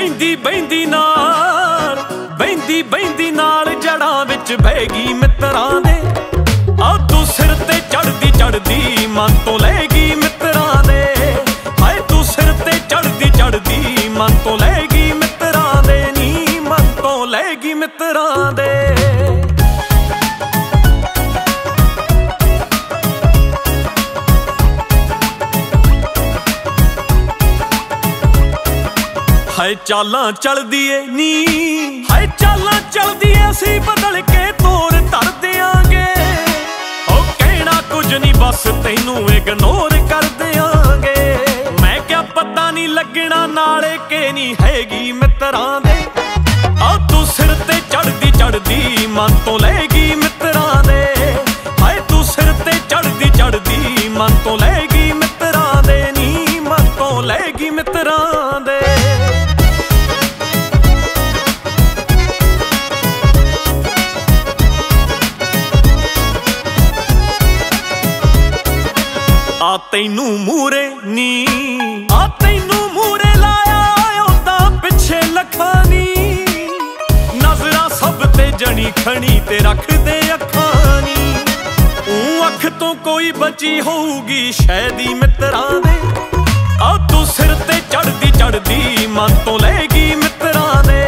बहंदी बहंदी नाल, बहंदी बहंदी नाल जड़ा विच बहगी मित्रां दे। आ तू सिर ते चढ़दी चढ़दी मन तो लहगी मित्रां दे। हाय तू सिर ते चढ़दी चढ़दी मन तो लहगी मित्रां दे नी, मन तो लहगी मित्रां दे। हाय चाला चल दिए नी, हाय चाला चल दिए असी बदल के तोर तर देंगे। ओ कहना कुछ नहीं बस तेनू इग्नोर कर देंगे। मैं क्या पता नहीं लगना नाले के नहीं हैगी मित्रां दे। आ तू सिर ते चढ़दी चढ़दी मन तो लहगी मित्रां दे। हाय तू सिर ते चढ़दी चढ़दी मन तो लहगी मित्रां दे नी, मन तो लहगी मित्रां दे। आ तैनू मूरे नी, आ तैनू मूरे लाया ओदा पिछे लखानी। नजरा सब ते जनी खनी ते रख दे अखानी। अख तो कोई बची होगी शायदी मित्रां दे। आ तू सिर ते चढ़दी चढ़दी मन तो लहगी मित्रां दे।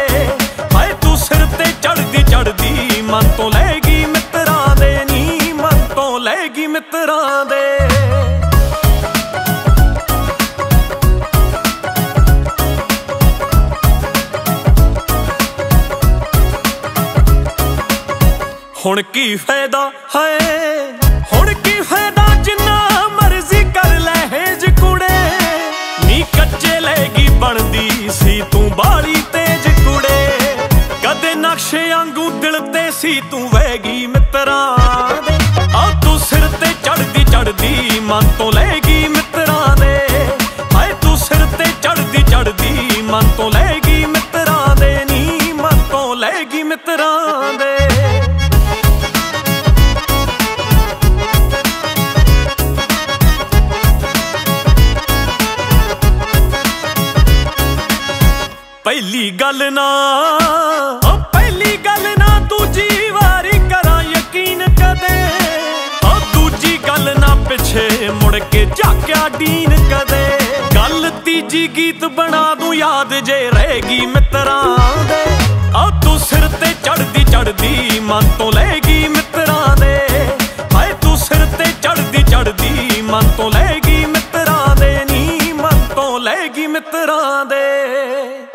हाय तू सिर ते चढ़दी चढ़दी मन तो लहगी मित्रां दे नी, मन तो लहगी मित्रां दे। हुण की फायदा है, हुण की फायदा जिन्ना मर्जी कर ले हेज कुड़े नी। कच्चे लहगी बनदी सी तू बाली तेज कुड़े। कदे नक्शे आंगू दिल ते सी तू वहगी मित्रां दे। आ तू सिर ते चढ़दी चढ़दी मन तो लहगी मित्रां दे। हाय तू सिर ते चढ़दी चढ़दी मन तो लहगी मित्रां दे नी, मन तो लहगी मित्रां दे। पहली गल ना दूजी वारी करा यकीन कदे। ओ दूजी गल ना पिछे मुड़ के झाकिया डीन कदे। गल तीजी गीत बना दूं याद जे रहेगी मित्रां दे। ओ तू सिर ते चढ़दी चढ़दी मन तो लहगी मित्रां दे। हाय तू सिर ते चढ़दी चढ़दी मन तो लहगी मित्रां दे नी, मन तो लहगी मित्रां दे।